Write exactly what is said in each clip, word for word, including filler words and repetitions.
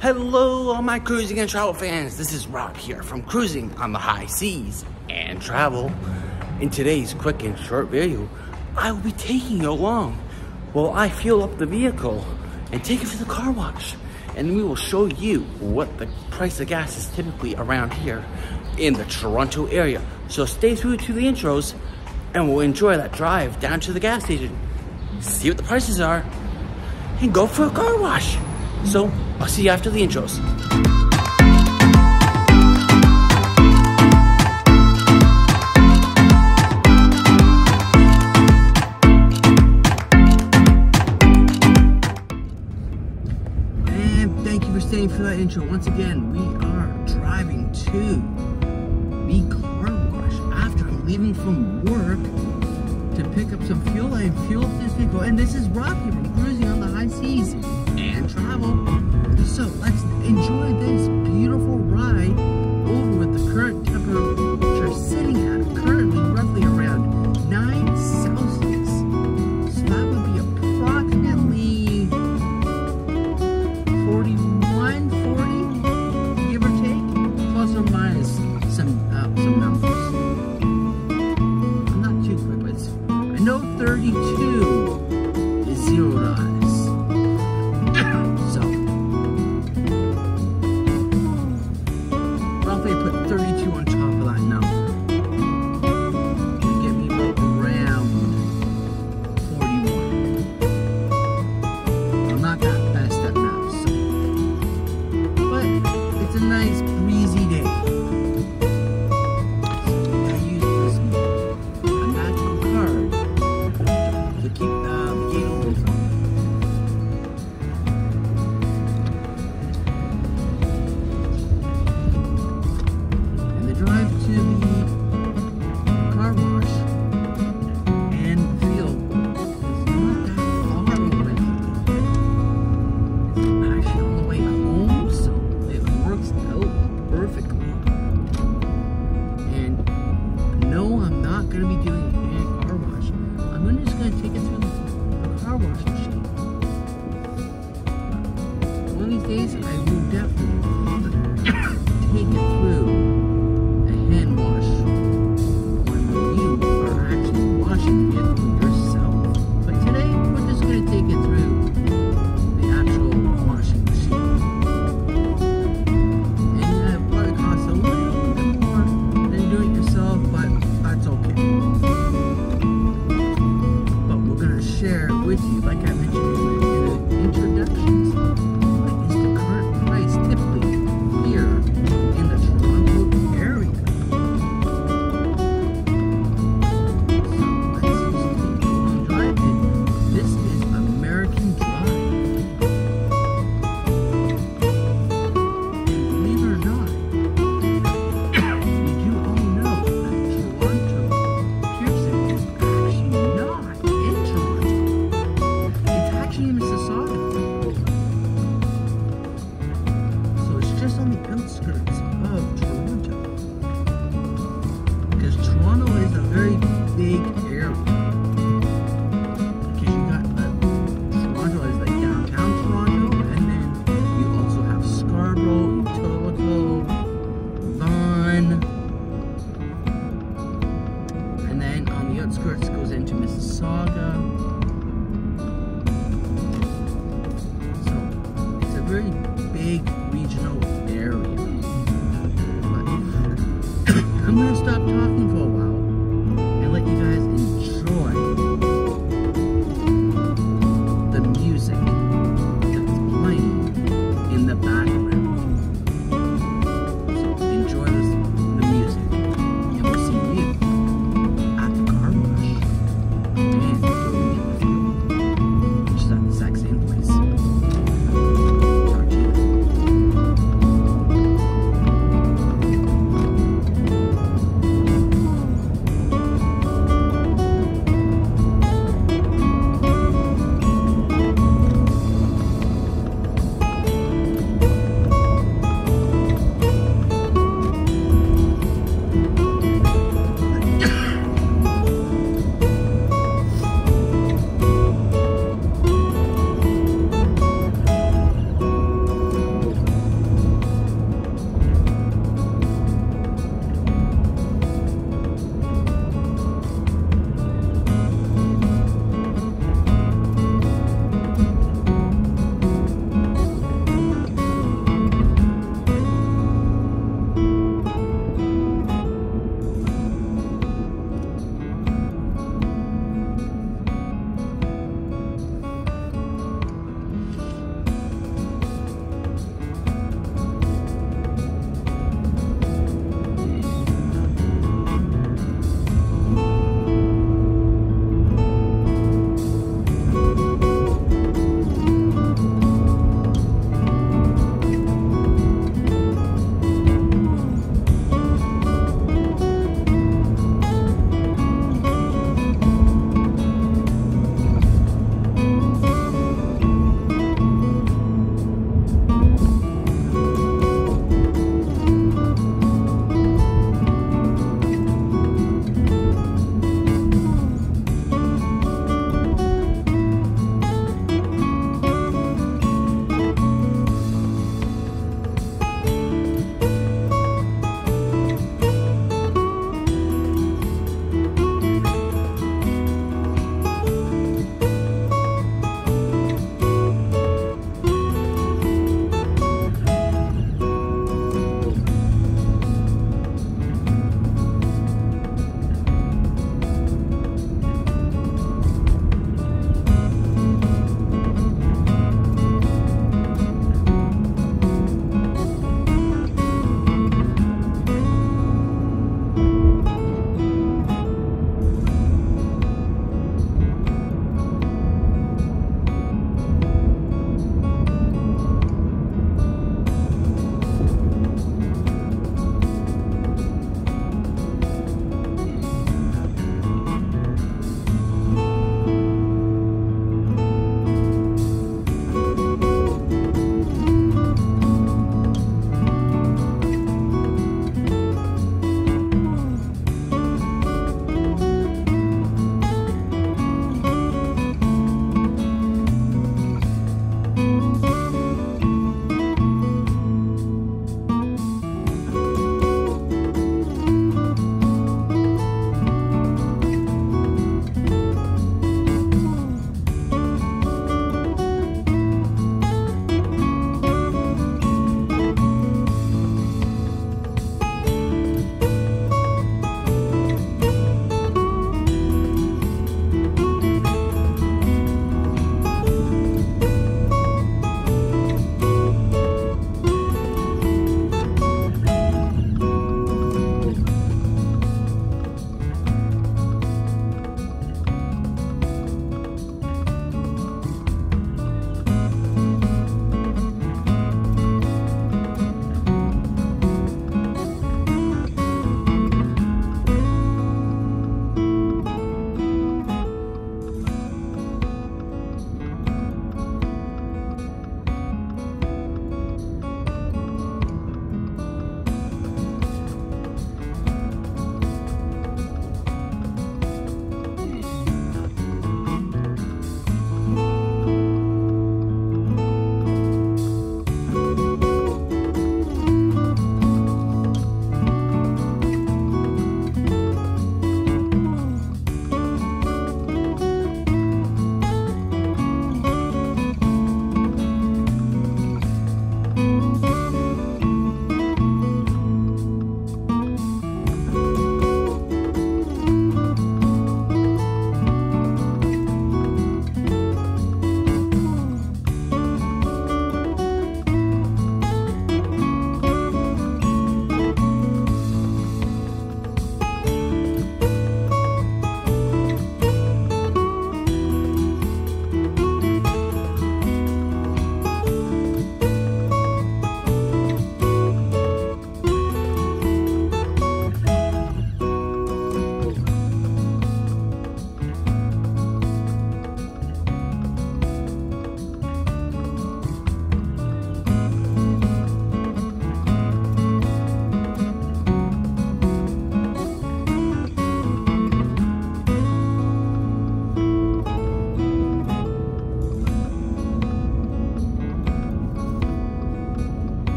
Hello, all my cruising and travel fans. This is Rob here from Cruising on the High Seas and Travel. In today's quick and short video, I will be taking you along while I fuel up the vehicle and take it to the car wash. And we will show you what the price of gas is typically around here in the Toronto area. So stay through to the intros and we'll enjoy that drive down to the gas station, see what the prices are, and go for a car wash. So I'll see you after the intros. And thank you for staying for that intro. Once again, we are driving to the car wash after leaving from work to pick up some fuel and fuel up this vehicle. And this is Rob here from Cruising on the High Seas and Travel. So let's enjoy this beautiful ride over with the current temperature sitting at currently roughly around nine Celsius. So that would be approximately forty-one, forty, give or take, plus or minus some, uh, some numbers. No, thirty-two is zero dollars. So, well, if they put thirty-two on top of that number, it'd get me around forty-one. Well, I'm not that best at math, so. But it's a nice breezy day. Days, I will definitely take it through a hand wash when you are actually washing the vehicle yourself. But today, we're just going to take it through the actual washing machine. And that probably costs a little bit more than doing it yourself, but that's okay. But we're going to share it with you, like I mentioned in the introductions.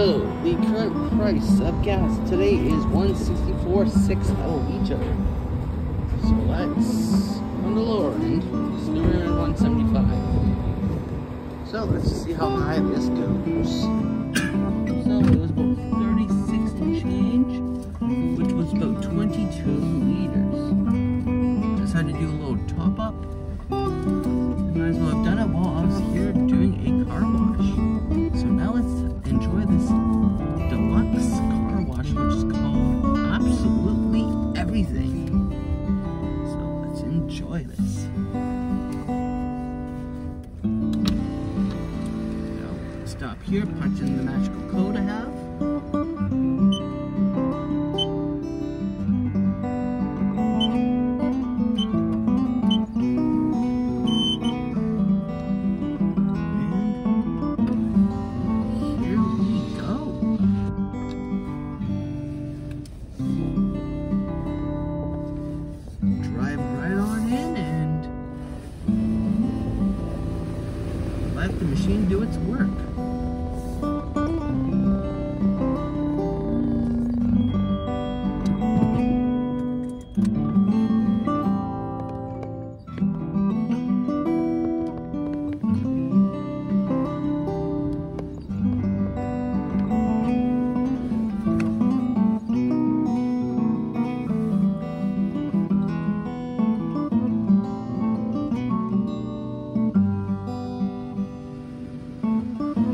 So the current price of gas today is one sixty-four sixty each other. So that's on the lower end. So we're at one seventy-five. So let's see how high this goes. So it was about thirty-six and change, which was about twenty-two liters. Decided to do a little top up. Might as well have done it while I was here doing a car wash. So now let's enjoy this deluxe car wash, which is called Absolutely Everything. So let's enjoy this. So stop here, punch in the magical code I have. Let the machine do its work. Thank you.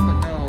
north, but no.